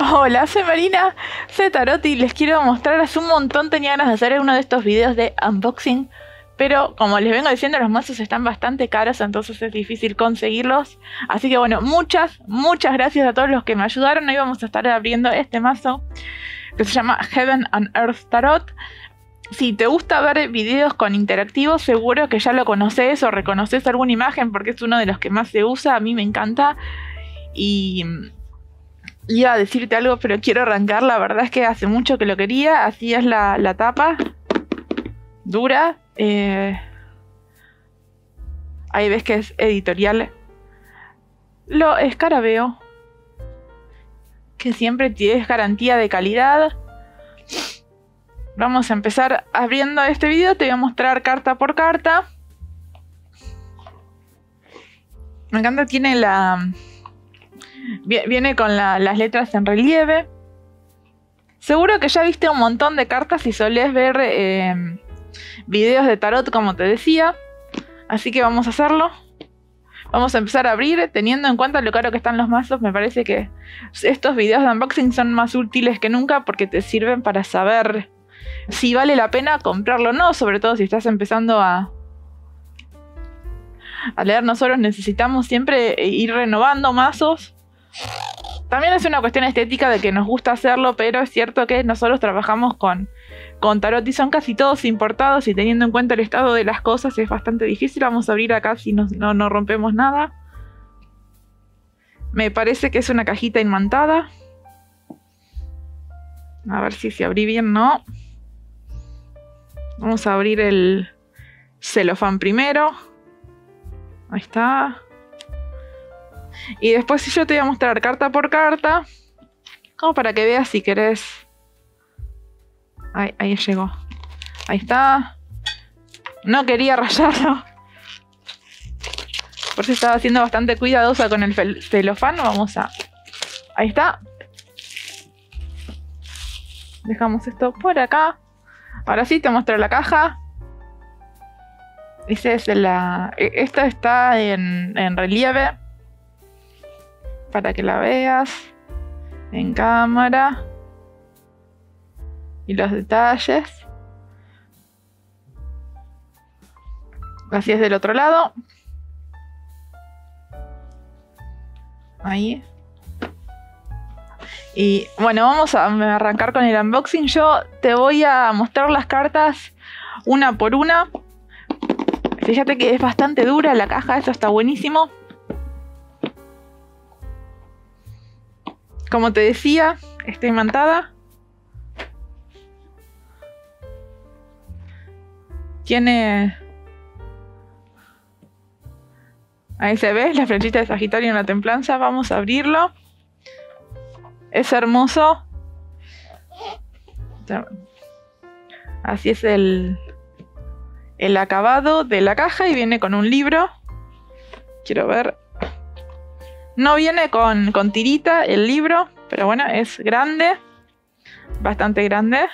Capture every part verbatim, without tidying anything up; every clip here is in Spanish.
Hola, soy Marina C Tarot y les quiero mostrar, hace un montón tenía ganas de hacer uno de estos videos de unboxing, pero como les vengo diciendo, los mazos están bastante caros, entonces es difícil conseguirlos. Así que bueno, muchas, muchas gracias a todos los que me ayudaron. Hoy vamos a estar abriendo este mazo que se llama Heaven and Earth Tarot. Si te gusta ver videos con interactivos, seguro que ya lo conoces o reconoces alguna imagen porque es uno de los que más se usa, a mí me encanta. Y iba a decirte algo, pero quiero arrancar. La verdad es que hace mucho que lo quería. Así es la, la tapa. Dura. Eh, ahí ves que es editorial Lo Scarabeo, que siempre tienes garantía de calidad. Vamos a empezar abriendo este video. Te voy a mostrar carta por carta. Me encanta, tiene la... Viene con la, las letras en relieve. Seguro que ya viste un montón de cartas y solés ver eh, videos de tarot, como te decía. Así que vamos a hacerlo. Vamos a empezar a abrir. Teniendo en cuenta lo caro que están los mazos, me parece que estos videos de unboxing son más útiles que nunca, porque te sirven para saber si vale la pena comprarlo o no. Sobre todo si estás empezando a... a leer. Nosotros necesitamos siempre ir renovando mazos. También es una cuestión estética de que nos gusta hacerlo, pero es cierto que nosotros trabajamos con, con tarot y son casi todos importados, y teniendo en cuenta el estado de las cosas es bastante difícil. Vamos a abrir acá si nos, no, no rompemos nada. Me parece que es una cajita imantada. A ver si se abrí bien, ¿no? Vamos a abrir el celofán primero. Ahí está. Y después yo te voy a mostrar carta por carta, como para que veas si querés. Ahí, ahí llegó. Ahí está. No quería rayarlo. Por eso estaba siendo bastante cuidadosa con el celofán. Vamos a... Ahí está. Dejamos esto por acá. Ahora sí te muestro la caja. Esta es la... Esta está en, en relieve, para que la veas en cámara, y los detalles. Así es del otro lado. Ahí. Y bueno, vamos a arrancar con el unboxing. Yo te voy a mostrar las cartas una por una. Fíjate que es bastante dura la caja, eso está buenísimo. Como te decía, está imantada. Tiene... Ahí se ve la flechita de Sagitario en la templanza. Vamos a abrirlo. Es hermoso. Así es el, el acabado de la caja, y viene con un libro. Quiero ver... No viene con, con tirita el libro, pero bueno, es grande, bastante grande.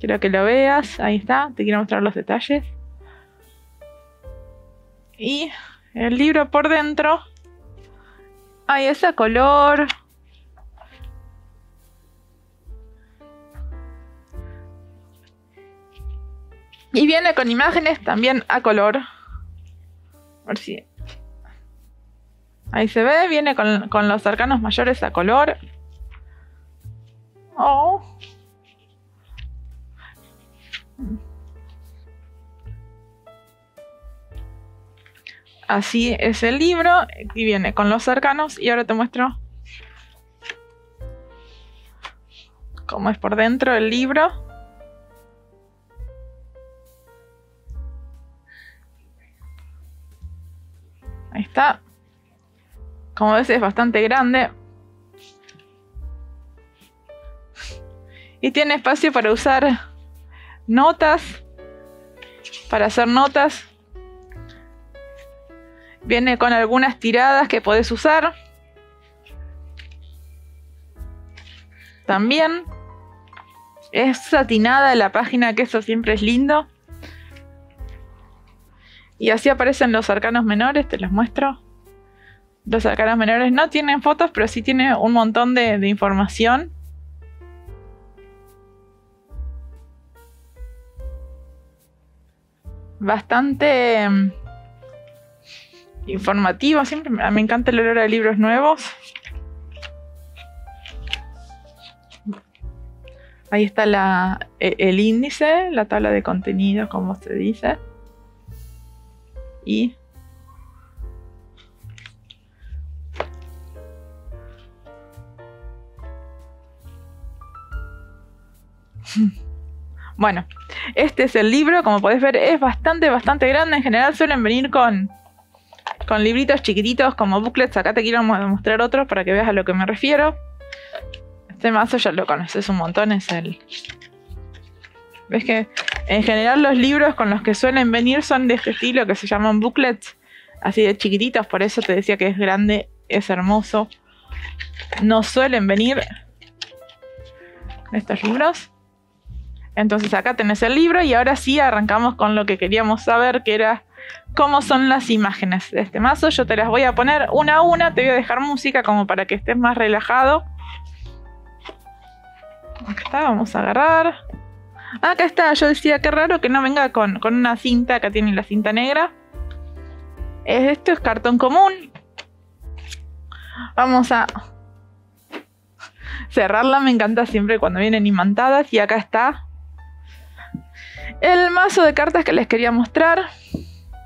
Quiero que lo veas, ahí está, te quiero mostrar los detalles. Y el libro por dentro, ahí es a color. Y viene con imágenes también a color. A ver si... Ahí se ve, viene con, con los arcanos mayores a color. Oh. Así es el libro, y viene con los arcanos, y ahora te muestro cómo es por dentro el libro. Ahí está. Como ves, es bastante grande. Y tiene espacio para usar notas. Para hacer notas. Viene con algunas tiradas que podés usar también. Es satinada la página, que eso siempre es lindo. Y así aparecen los arcanos menores, te los muestro. Los arcanos menores no tienen fotos, pero sí tienen un montón de, de información. Bastante um, informativo. Siempre me encanta el olor a libros nuevos. Ahí está la, el índice, la tabla de contenidos, como se dice. Y bueno, este es el libro, como podés ver es bastante, bastante grande. En general suelen venir con, con libritos chiquititos como booklets. Acá te quiero mostrar otro para que veas a lo que me refiero. Este mazo ya lo conoces un montón, es el... ¿Ves que en general los libros con los que suelen venir son de este estilo que se llaman booklets? Así de chiquititos, por eso te decía que es grande, es hermoso. No suelen venir estos libros. Entonces acá tenés el libro y ahora sí arrancamos con lo que queríamos saber, que era cómo son las imágenes de este mazo. Yo te las voy a poner una a una, te voy a dejar música como para que estés más relajado. Acá está, vamos a agarrar. Ah, acá está, yo decía qué raro que no venga con, con una cinta, acá tiene la cinta negra. Esto es cartón común. Vamos a cerrarla, me encanta siempre cuando vienen imantadas. Y acá está el mazo de cartas que les quería mostrar.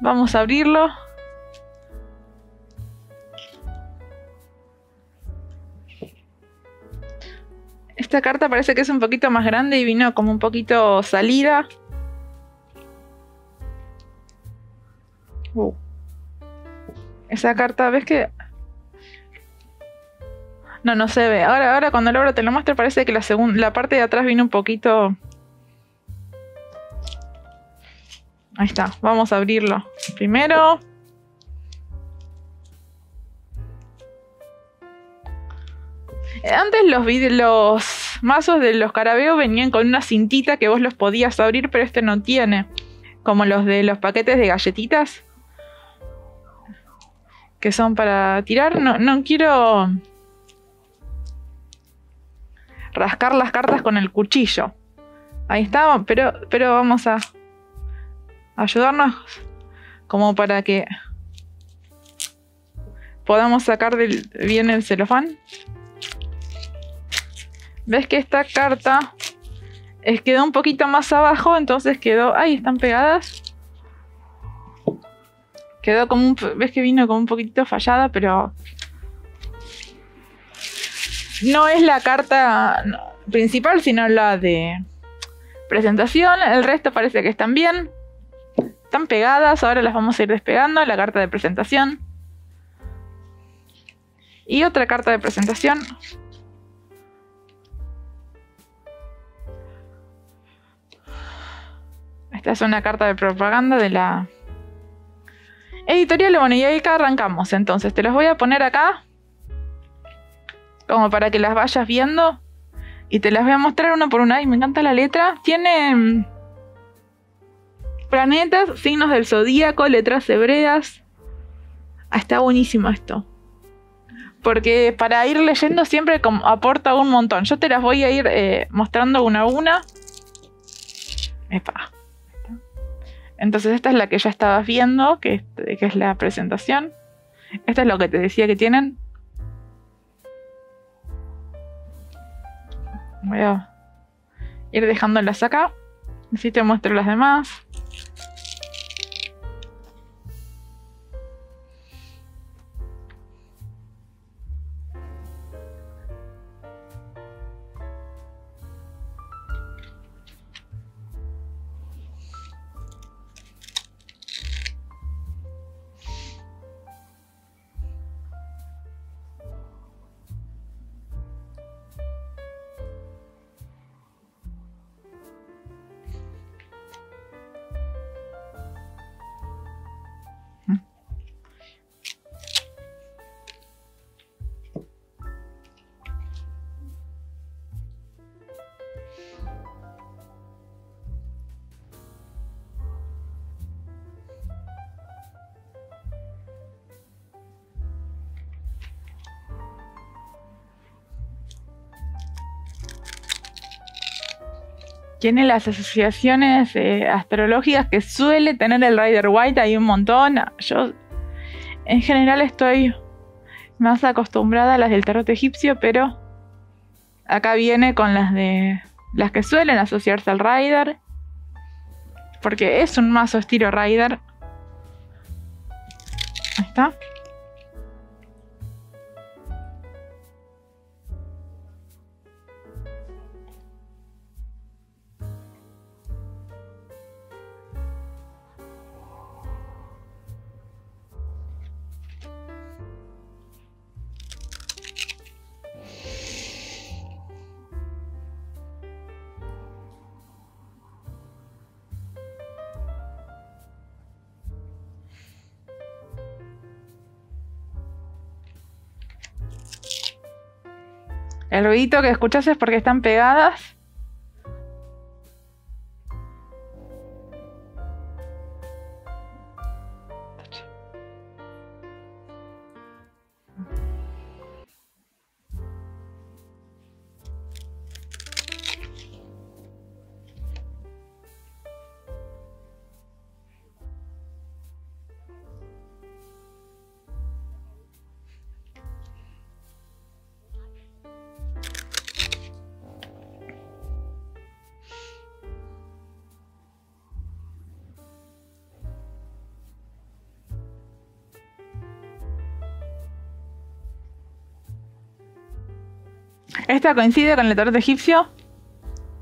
Vamos a abrirlo. Esta carta parece que es un poquito más grande y vino como un poquito salida. Uh. Esa carta, ¿ves que? No, no se ve. Ahora, ahora cuando lo abro te lo muestro, parece que la, la parte de atrás vino un poquito... Ahí está. Vamos a abrirlo. Primero. Antes los, los mazos de los Scarabeo venían con una cintita que vos los podías abrir, pero este no tiene. Como los de los paquetes de galletitas. Que son para tirar. No, no quiero... rascar las cartas con el cuchillo. Ahí está, pero, pero vamos a ayudarnos como para que podamos sacar del, bien el celofán. ¿Ves que esta carta es, quedó un poquito más abajo? Entonces quedó... Ahí están pegadas. Quedó como un... ¿Ves que vino como un poquito fallada? Pero... no es la carta principal, sino la de presentación. El resto parece que están bien. Están pegadas, ahora las vamos a ir despegando. La carta de presentación. Y otra carta de presentación. Esta es una carta de propaganda de la editorial. Bueno, y ahí acá arrancamos. Entonces, te los voy a poner acá, como para que las vayas viendo. Y te las voy a mostrar una por una. Y me encanta la letra. Tiene planetas, signos del zodíaco, letras hebreas. Ah, está buenísimo esto. Porque para ir leyendo siempre aporta un montón. Yo te las voy a ir eh, mostrando una a una. Epa. Entonces esta es la que ya estabas viendo, que, que es la presentación. Esto es lo que te decía que tienen. Voy a ir dejándolas acá. Así te muestro las demás. tiene las asociaciones eh, astrológicas que suele tener el Rider-Waite. Hay un montón. Yo en general estoy más acostumbrada a las del tarot egipcio, pero acá viene con las de las que suelen asociarse al Rider, porque es un mazo estilo Rider. Ahí está. El ruidito que escuchas es porque están pegadas. Esta coincide con el tarot egipcio.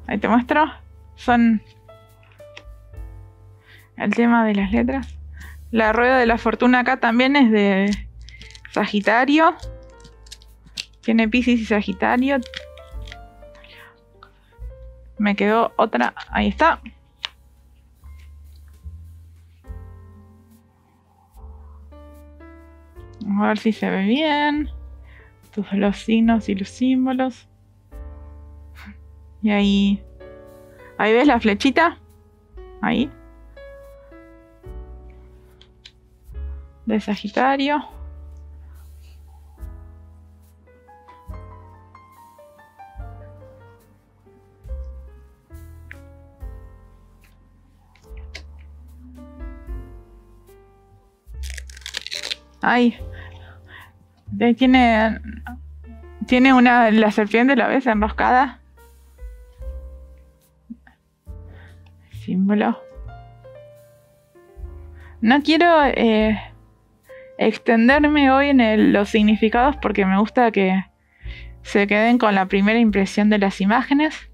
Ahí te muestro. Son el tema de las letras. La rueda de la fortuna acá también es de Sagitario. Tiene Piscis y Sagitario. Me quedó otra. Ahí está. A ver si se ve bien. Los signos y los símbolos. Y ahí. Ahí ves la flechita. Ahí. De Sagitario. Ahí. Tiene, tiene una, la serpiente, la ves enroscada. Símbolo. No quiero eh, extenderme hoy en el, los significados, porque me gusta que se queden con la primera impresión de las imágenes.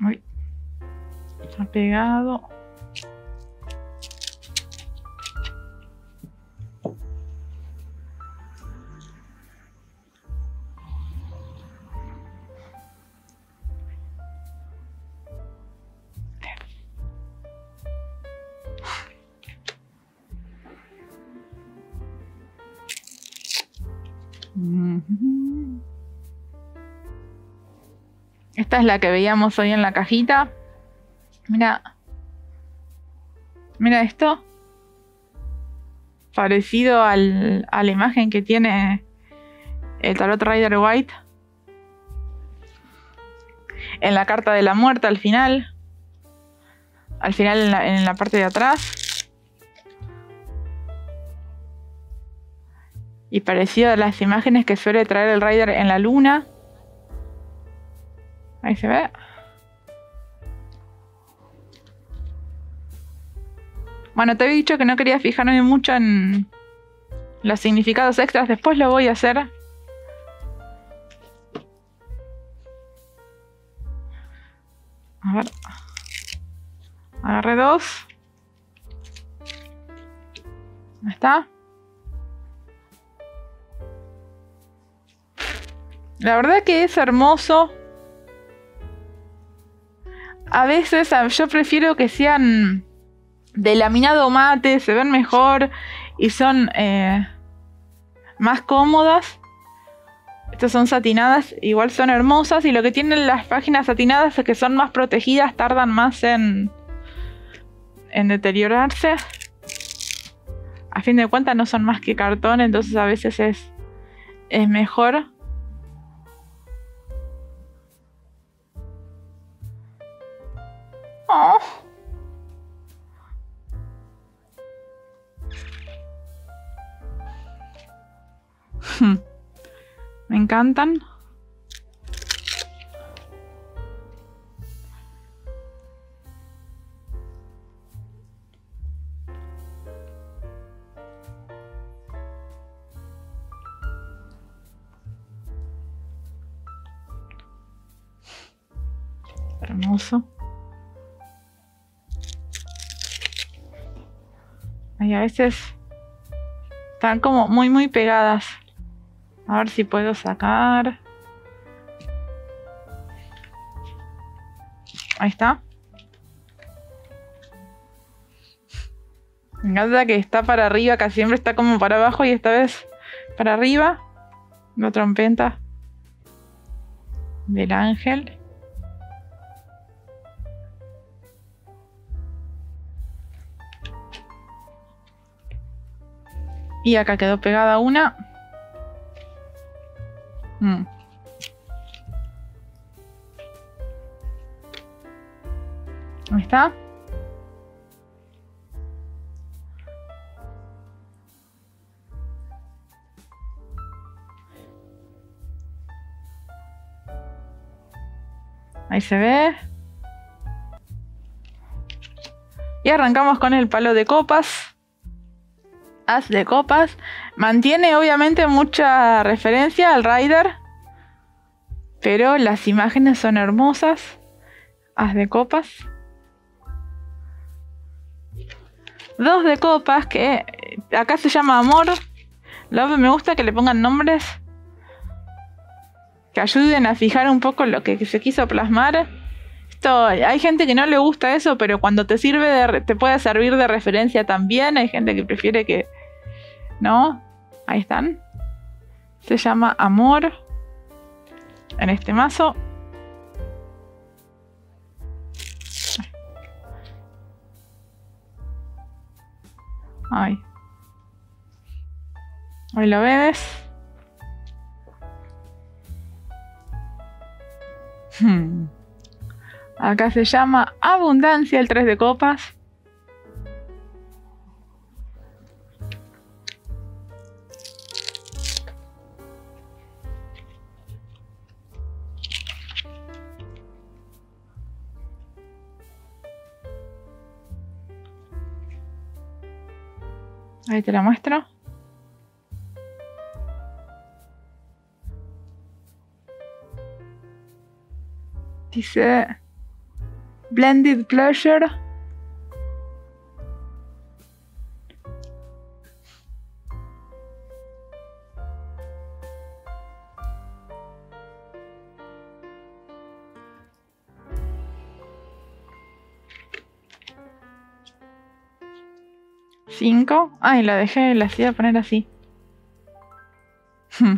Uy. Está pegado. Esta es la que veíamos hoy en la cajita. Mira, mira esto, parecido al, a la imagen que tiene el tarot Rider-Waite en la carta de la muerte al final, al final en la, en la parte de atrás. Y parecido a las imágenes que suele traer el Rider en la luna. Ahí se ve. Bueno, te había dicho que no quería fijarme mucho en los significados extras. Después lo voy a hacer. A ver. Agarré dos. Ahí está. La verdad que es hermoso. A veces yo prefiero que sean de laminado mate, se ven mejor y son eh, más cómodas. Estas son satinadas, igual son hermosas. Y lo que tienen las páginas satinadas es que son más protegidas, tardan más en, en deteriorarse. A fin de cuentas no son más que cartón, entonces a veces es es mejor. Oh. Me encantan. Hermoso. Y a veces están como muy muy pegadas. A ver si puedo sacar. Ahí está. Me encanta que está para arriba, acá siempre está como para abajo y esta vez para arriba. La trompeta del ángel. Y acá quedó pegada una. Mm. Ahí está. Ahí se ve. Y arrancamos con el palo de copas. As de copas. Mantiene obviamente mucha referencia al Rider, pero las imágenes son hermosas. As de copas. Dos de copas, que acá se llama amor. Love, me gusta que le pongan nombres que ayuden a fijar un poco lo que se quiso plasmar. Esto, hay gente que no le gusta eso, pero cuando te sirve de, te puede servir de referencia también. Hay gente que prefiere que no. Ahí están. Se llama amor en este mazo. Ay. Ahí lo ves. Hmm. Acá se llama abundancia el tres de copas. Ahí te la muestro. Dice blended pleasure. Cinco. Ay, la dejé, la hacía poner así. Hmm.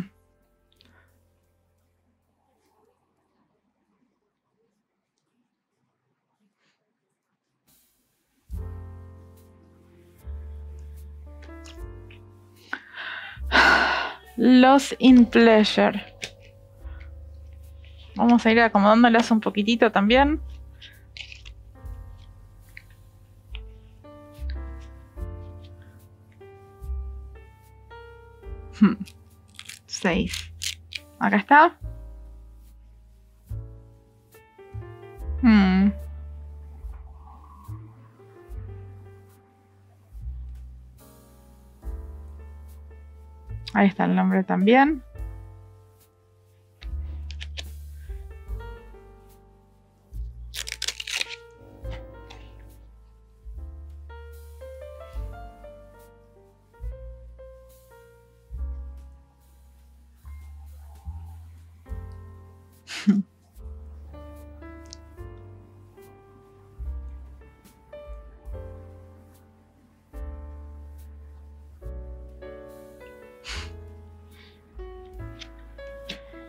Lost in pleasure. Vamos a ir acomodándolas un poquitito también. Hmm. Seis. Acá está. Hmm. Ahí está el nombre también.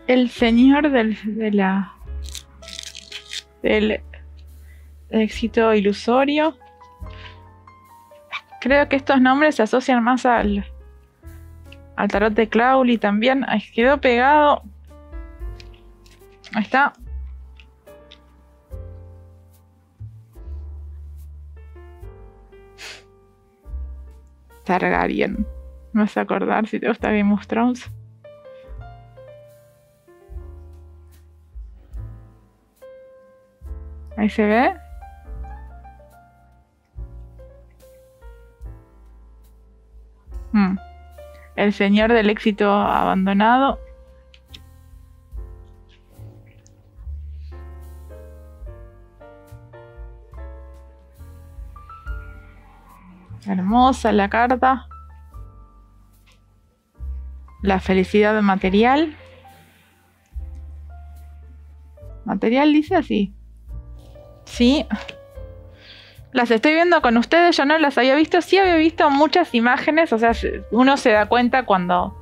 El señor del, de la, del éxito ilusorio. Creo que estos nombres se asocian más al, al tarot de Crowley también. Ahí quedó pegado. Ahí está. Targaryen. Me vas a acordar si te gusta Game of Thrones. Ahí se ve. Hmm. El señor del éxito abandonado. Hermosa la carta. La felicidad material. Material dice así. Sí. Las estoy viendo con ustedes, yo no las había visto. Sí había visto muchas imágenes, o sea, uno se da cuenta cuando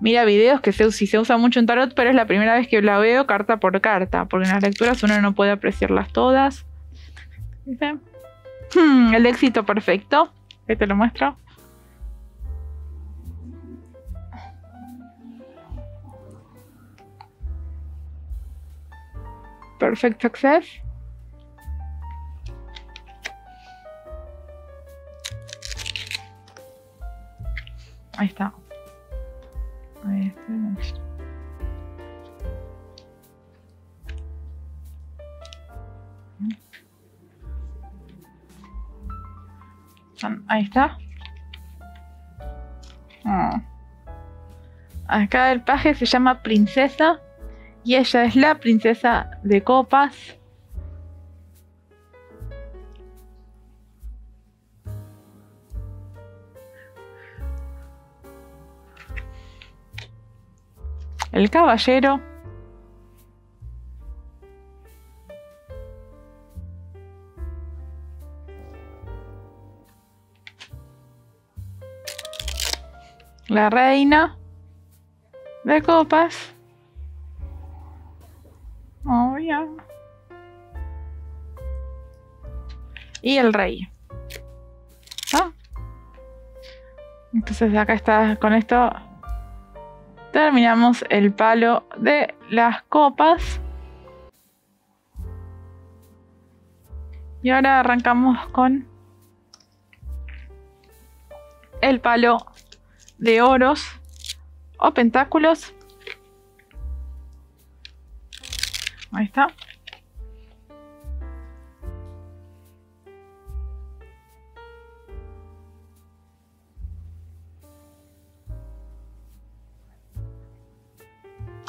mira videos que se, si se usa mucho un tarot, pero es la primera vez que la veo carta por carta, porque en las lecturas uno no puede apreciarlas todas. Hmm, el éxito perfecto. Ahí te lo muestro. Perfect success. Ahí está. Ahí está. Ahí está. Oh. Acá el paje se llama Princesa y ella es la princesa de copas. El caballero. La reina de copas. Oh, yeah. Y el rey. ¿Ah? Entonces acá está, con esto terminamos el palo de las copas. Y ahora arrancamos con el palo de oros o pentáculos. Ahí está.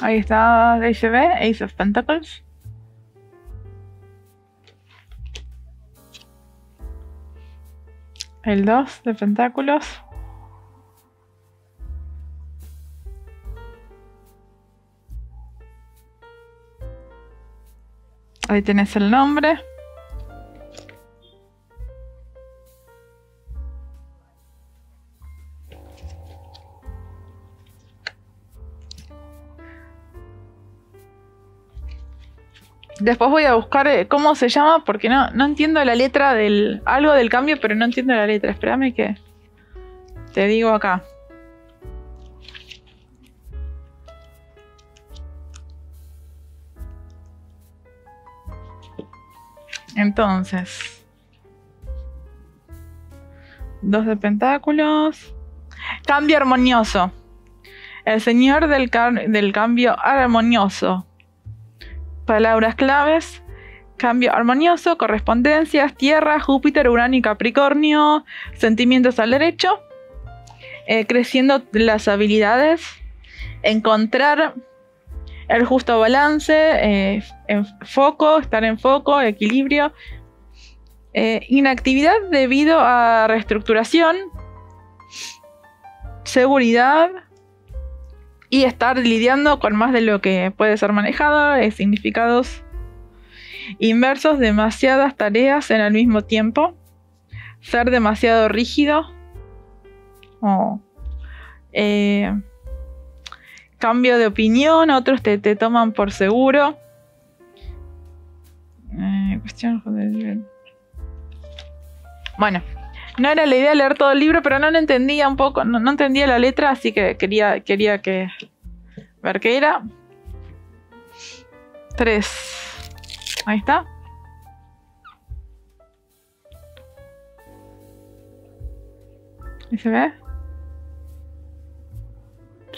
Ahí está, ahí se ve, Ace of Pentacles. El dos de pentáculos. Ahí tenés el nombre. Después voy a buscar cómo se llama, porque no, no entiendo la letra del... algo del cambio, pero no entiendo la letra. Espérame que te digo acá. Entonces, dos de pentáculos, cambio armonioso, el señor del, del cambio armonioso, palabras claves, cambio armonioso, correspondencias, tierra, Júpiter, Urano y Capricornio, sentimientos al derecho, eh, creciendo las habilidades, encontrar el justo balance, eh, en foco, estar en foco, equilibrio. Eh, inactividad debido a reestructuración, seguridad y estar lidiando con más de lo que puede ser manejado, eh, significados inversos, demasiadas tareas en el mismo tiempo, ser demasiado rígido, oh, eh, cambio de opinión, otros te, te toman por seguro. Eh, cuestión, joder. Bueno, no era la idea leer todo el libro, pero no lo entendía un poco, no, no entendía la letra, así que quería, quería que ver qué era. Tres. Ahí está. ¿Y se ve?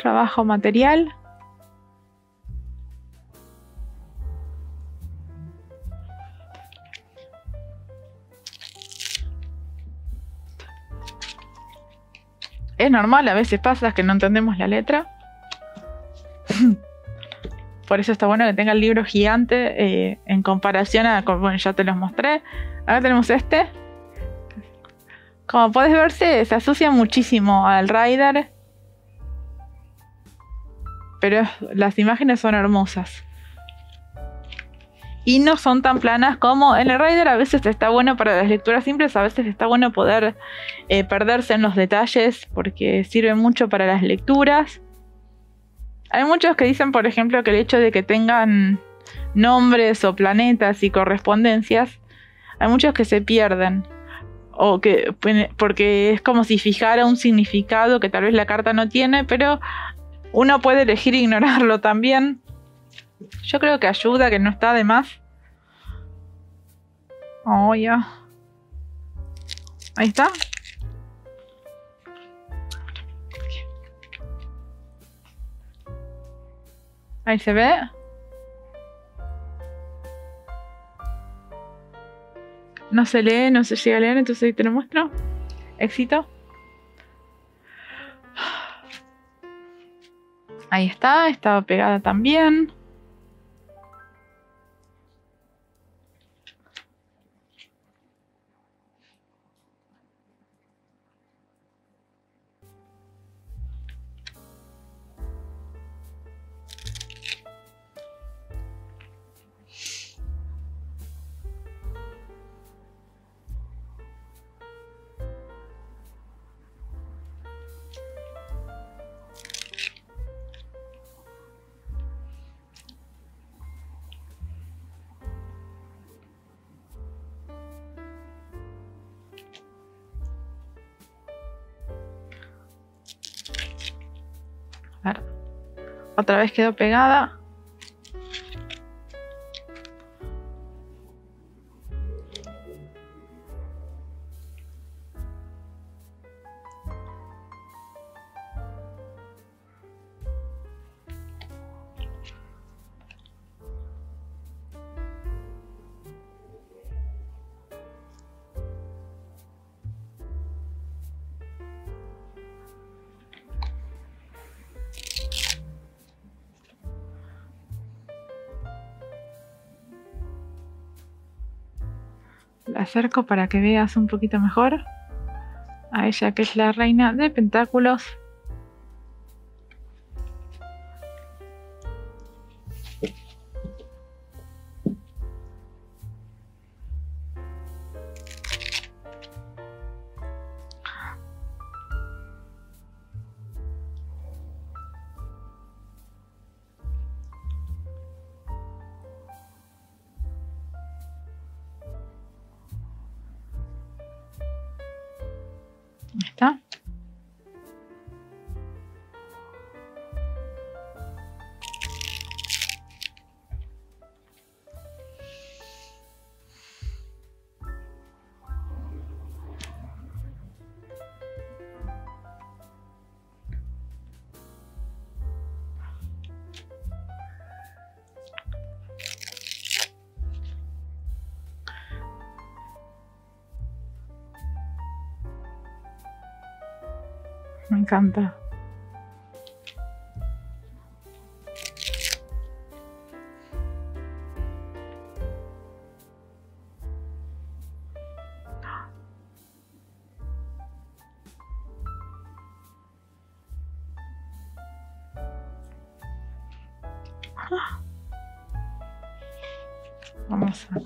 Trabajo material. Es normal, a veces pasa que no entendemos la letra. Por eso está bueno que tenga el libro gigante eh, en comparación a... Bueno, ya te los mostré. Ahora tenemos este. Como podés ver, se asocia muchísimo al Rider. Pero las imágenes son hermosas. Y no son tan planas como en el Rider. A veces está bueno para las lecturas simples, a veces está bueno poder eh, perderse en los detalles, porque sirve mucho para las lecturas. Hay muchos que dicen, por ejemplo, que el hecho de que tengan nombres o planetas y correspondencias, hay muchos que se pierden. O que, porque es como si fijara un significado que tal vez la carta no tiene, pero uno puede elegir ignorarlo también. Yo creo que ayuda, que no está de más. Oh, ya. Ahí está. Ahí se ve. No se lee, no se llega a leer, entonces ahí te lo muestro. Éxito. Ahí está, estaba pegada también. Otra vez quedó pegada. La acerco para que veas un poquito mejor a ella, que es la reina de pentáculos. Ahí está. Me encanta. Vamos a...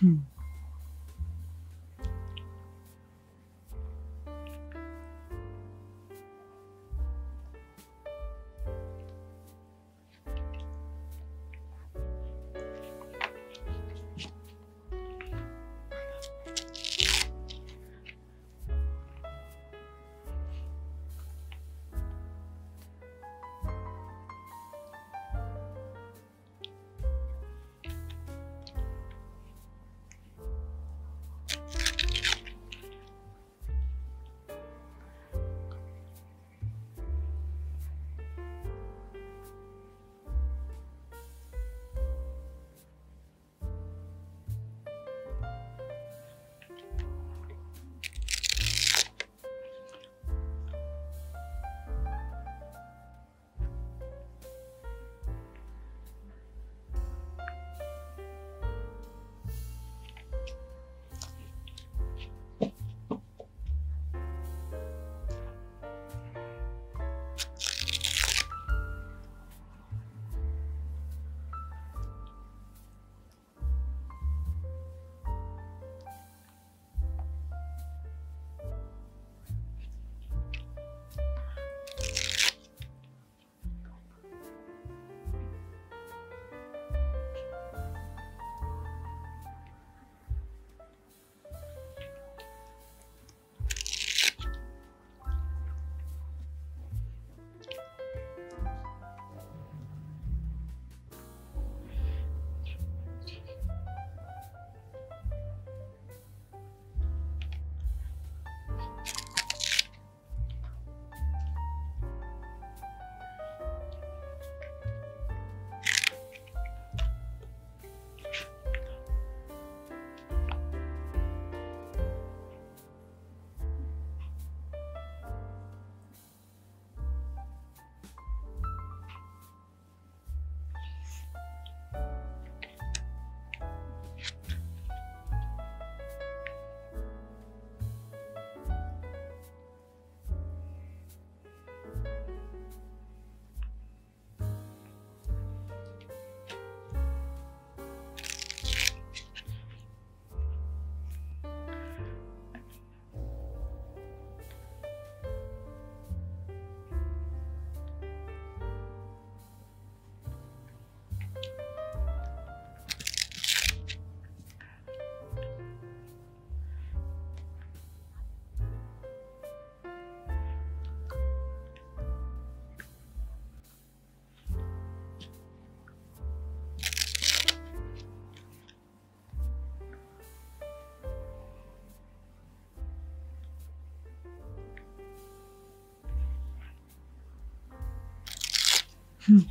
Hmm. Hmm.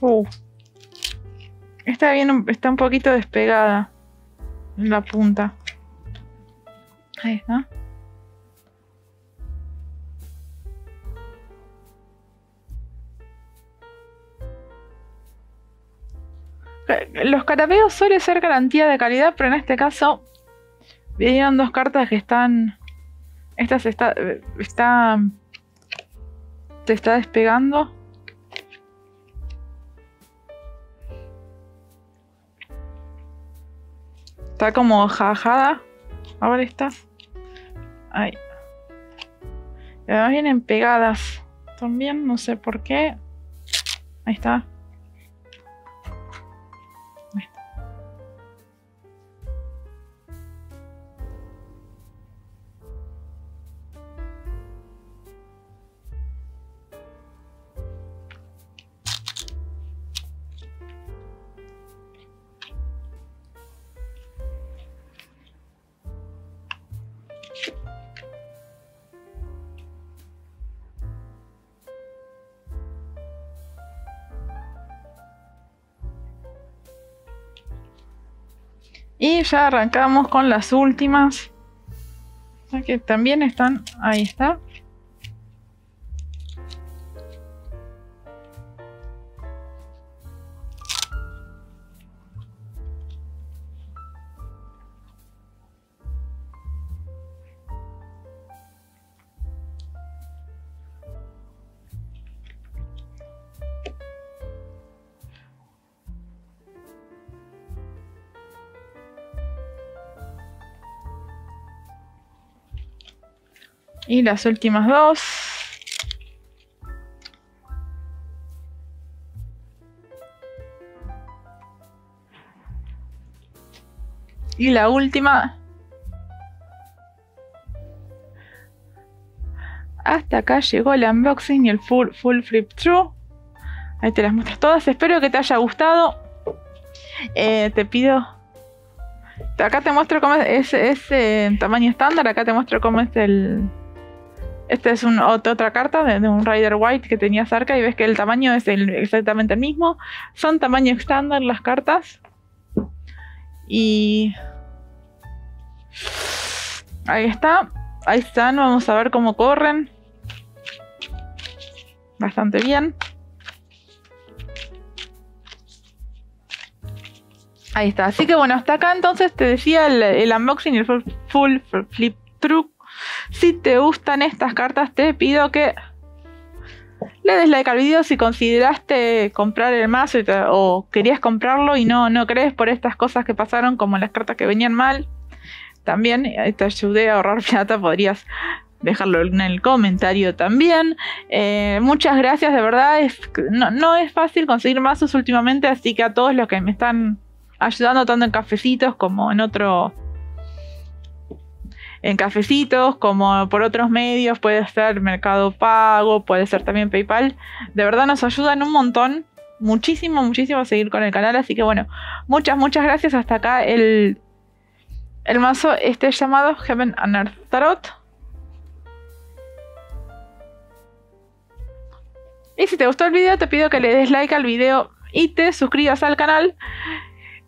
Oh. Está bien, está un poquito despegada en la punta. Ahí está. Los carabeos suelen ser garantía de calidad, pero en este caso vinieron dos cartas que están... Esta se está... está se está despegando. Está como jajada. Ahora está. Ahí. Y además vienen pegadas también, no sé por qué. Ahí está. Y ya arrancamos con las últimas, que también están, ahí está. Y las últimas dos. Y la última. Hasta acá llegó el unboxing y el full, full flip through. Ahí te las muestras todas. Espero que te haya gustado. Eh, te pido... Acá te muestro cómo es ese tamaño estándar. Acá te muestro cómo es el... Esta es un, otra carta de, de un Rider-Waite que tenía cerca. Y ves que el tamaño es el, exactamente el mismo. Son tamaño estándar las cartas. Y... ahí está. Ahí están, vamos a ver cómo corren. Bastante bien. Ahí está, así que bueno, hasta acá entonces te decía el, el unboxing y el full, full flip through. Si te gustan estas cartas te pido que le des like al video si consideraste comprar el mazo y te, o querías comprarlo y no, no crees por estas cosas que pasaron, como las cartas que venían mal. También te ayudé a ahorrar plata, podrías dejarlo en el comentario también. Eh, muchas gracias, de verdad. Es, no, no es fácil conseguir mazos últimamente, así que a todos los que me están ayudando tanto en cafecitos como en otro... En cafecitos, como por otros medios, puede ser MercadoPago, puede ser también PayPal. De verdad nos ayudan un montón, muchísimo, muchísimo a seguir con el canal. Así que bueno, muchas, muchas gracias. Hasta acá el... El mazo este llamado Heaven and Earth Tarot. Y si te gustó el video te pido que le des like al video y te suscribas al canal,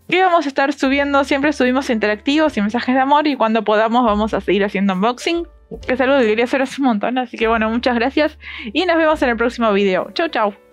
que vamos a estar subiendo, siempre subimos interactivos y mensajes de amor, y cuando podamos vamos a seguir haciendo unboxing, que es algo que quería hacer hace un montón. Así que bueno, muchas gracias y nos vemos en el próximo video. Chau, chau.